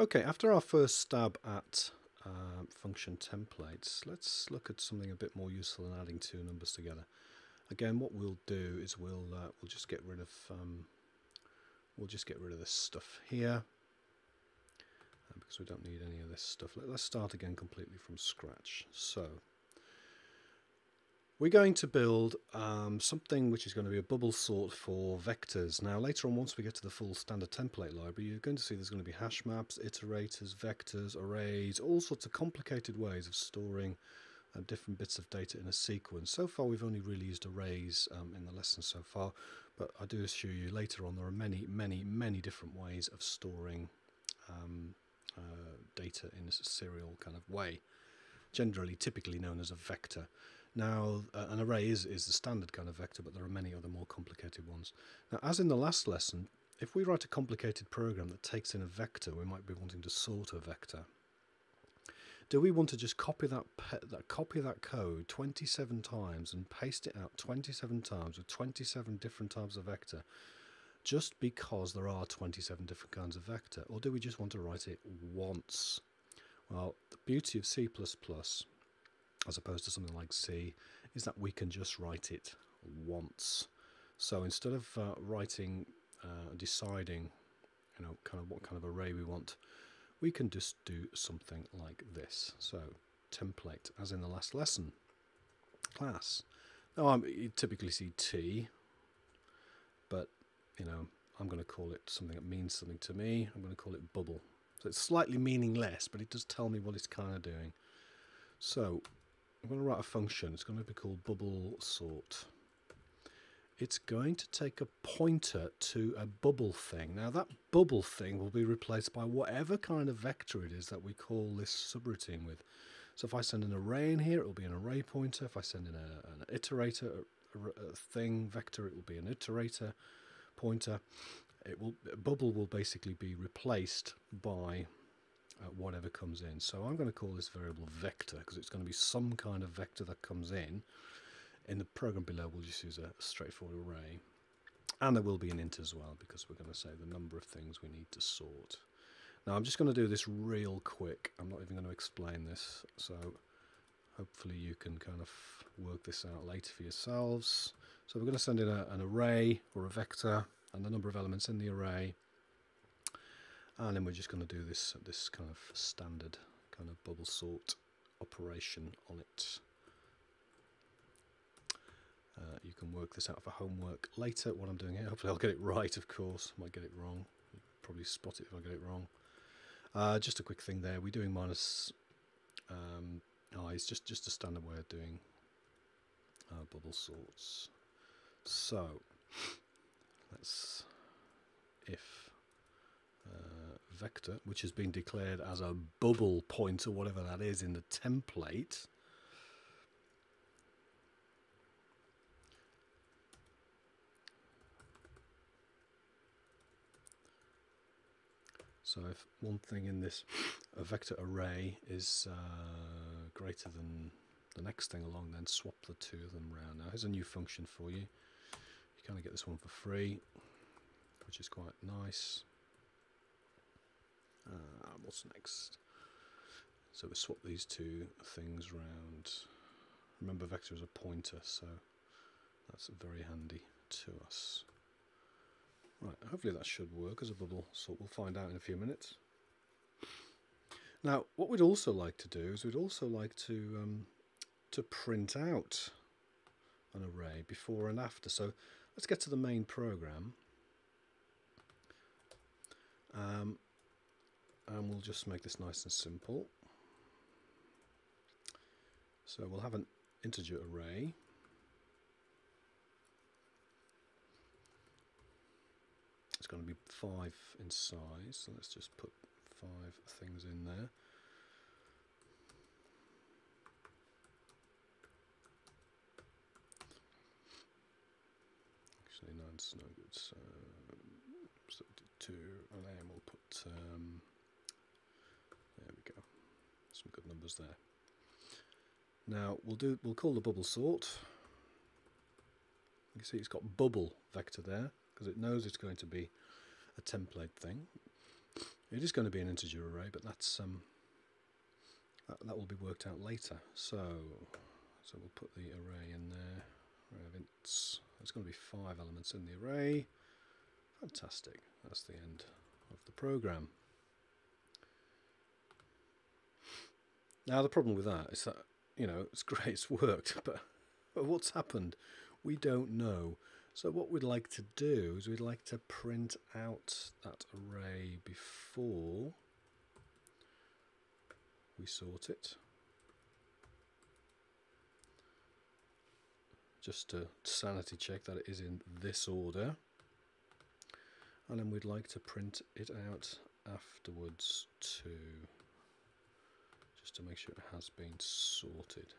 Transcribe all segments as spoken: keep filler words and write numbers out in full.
Okay, after our first stab at uh, function templates, let's look at something a bit more useful than adding two numbers together. Again, what we'll do is we'll uh, we'll just get rid of um, we'll just get rid of this stuff here uh, because we don't need any of this stuff. Let, let's start again completely from scratch. So we're going to build um, something which is going to be a bubble sort for vectors. Now later on, once we get to the full standard template library, you're going to see there's going to be hash maps, iterators, vectors, arrays, all sorts of complicated ways of storing uh, different bits of data in a sequence. So far we've only really used arrays um, in the lesson so far, but I do assure you later on there are many, many, many different ways of storing um, uh, data in a serial kind of way, generally typically known as a vector. Now, uh, an array is, is the standard kind of vector, but there are many other more complicated ones. Now, as in the last lesson, if we write a complicated program that takes in a vector, we might be wanting to sort a vector. Do we want to just copy that, pe that, copy that code twenty-seven times and paste it out twenty-seven times with twenty-seven different types of vector just because there are twenty-seven different kinds of vector? Or do we just want to write it once? Well, the beauty of C plus plus, as opposed to something like C, is that we can just write it once. So instead of uh, writing, uh, deciding, you know, kind of what kind of array we want, we can just do something like this. So template, as in the last lesson, class. Now I'm, you typically see T, but you know, I'm going to call it something that means something to me. I'm going to call it bubble. So it's slightly meaningless, but it does tell me what it's kind of doing. So I'm going to write a function. It's going to be called bubble sort. It's going to take a pointer to a bubble thing. Now that bubble thing will be replaced by whatever kind of vector it is that we call this subroutine with. So if I send an array in here, it will be an array pointer. If I send in a, an iterator a, a thing vector, it will be an iterator pointer. It will bubble will basically be replaced by Uh, whatever comes in. So I'm going to call this variable vector because it's going to be some kind of vector that comes in. In the program below we'll just use a straightforward array, and there will be an int as well because we're going to say the number of things we need to sort. Now I'm just going to do this real quick. I'm not even going to explain this, so hopefully you can kind of work this out later for yourselves. So we're going to send in a, an array or a vector and the number of elements in the array. And then we're just going to do this this kind of standard kind of bubble sort operation on it. Uh, you can work this out for homework later, what I'm doing here. Hopefully I'll get it right, of course. I might get it wrong. You'll probably spot it if I get it wrong. Uh, just a quick thing there. We're doing minus um, oh, it's just, just a standard way of doing uh, bubble sorts. So, let's if... Uh, vector, which has been declared as a bubble pointer, whatever that is, in the template, so if one thing in this a vector array is uh, greater than the next thing along, then swap the two of them around. Now here's a new function for you. You kind of get this one for free, which is quite nice. Uh, what's next? So we swap these two things round. Remember, vector is a pointer, so that's very handy to us. Right, hopefully that should work as a bubble sort. We'll find out in a few minutes. Now, what we'd also like to do is we'd also like to um, to print out an array before and after. So let's get to the main program. Um, And we'll just make this nice and simple. So we'll have an integer array. It's going to be five in size, so let's just put five things in there. Actually, no, it's no good. So, so two, and then we'll put. Um, There we go. Some good numbers there. Now we'll do. We'll call the bubble sort. You can see it's got bubble vector there because it knows it's going to be a template thing. It is going to be an integer array, but that's um, that, that will be worked out later. So, so we'll put the array in there. Array of ints. There's going to be five elements in the array. Fantastic. That's the end of the program. Now the problem with that is that, you know, it's great, it's worked, but what's happened? We don't know. So what we'd like to do is we'd like to print out that array before we sort it, just to sanity check that it is in this order, and then we'd like to print it out afterwards too, just to make sure it has been sorted.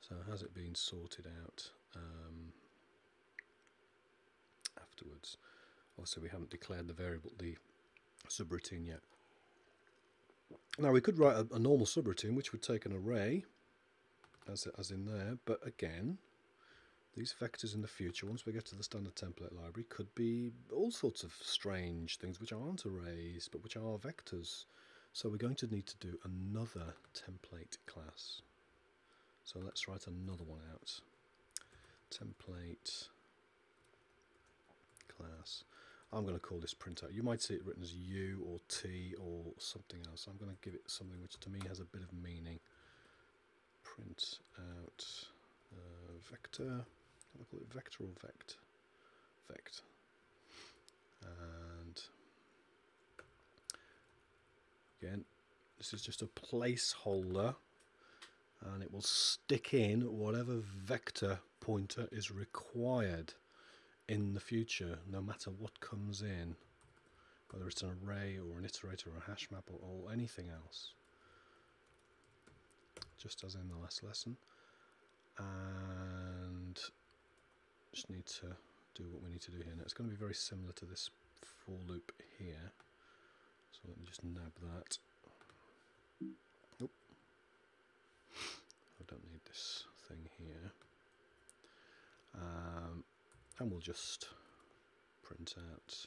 So has it been sorted out um, afterwards? Also, we haven't declared the variable, the subroutine yet. Now we could write a, a normal subroutine which would take an array as, as in there, but again, these vectors in the future, once we get to the standard template library, could be all sorts of strange things which aren't arrays but which are vectors. So we're going to need to do another template class. So let's write another one out. Template class. I'm going to call this printout. You might see it written as U or T or something else. I'm going to give it something which to me has a bit of meaning. Print out uh, vector. I'll call it vector or vect. Vect. And again, this is just a placeholder, and it will stick in whatever vector pointer is required in the future, no matter what comes in, whether it's an array or an iterator or a hash map or, or anything else, just as in the last lesson. And just need to do what we need to do here. Now it's going to be very similar to this for loop here, so let me just nab that. Nope. I don't need this thing here, um, and we'll just print out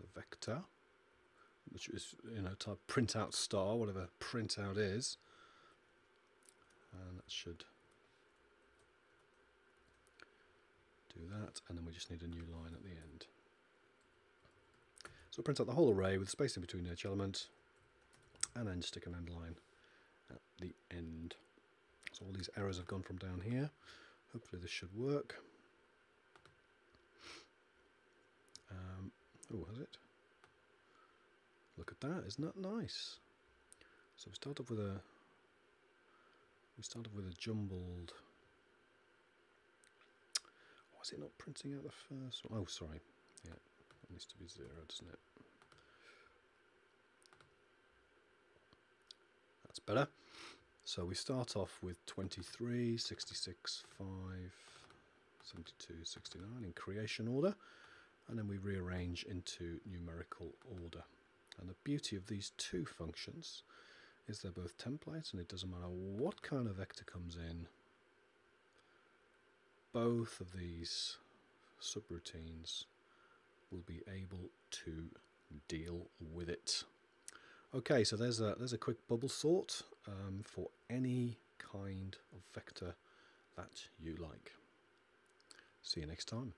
the vector, which is, you know, type print out star, whatever print out is, and that should do that. And then we just need a new line at the end. So print out the whole array with space in between each element, and then stick an end line at the end. So all these errors have gone from down here. Hopefully this should work. Um, oh, has it? Look at that! Isn't that nice? So we start off with a we start off with a jumbled. Why is it not printing out the first one? Oh, sorry. Yeah, it needs to be zero, doesn't it? That's better. So we start off with twenty-three, sixty-six, five, seventy-two, sixty-nine in creation order, and then we rearrange into numerical order. And the beauty of these two functions is they're both templates, and it doesn't matter what kind of vector comes in, both of these subroutines will be able to deal with it. Okay, so there's a there's a quick bubble sort um, for any kind of vector that you like. See you next time.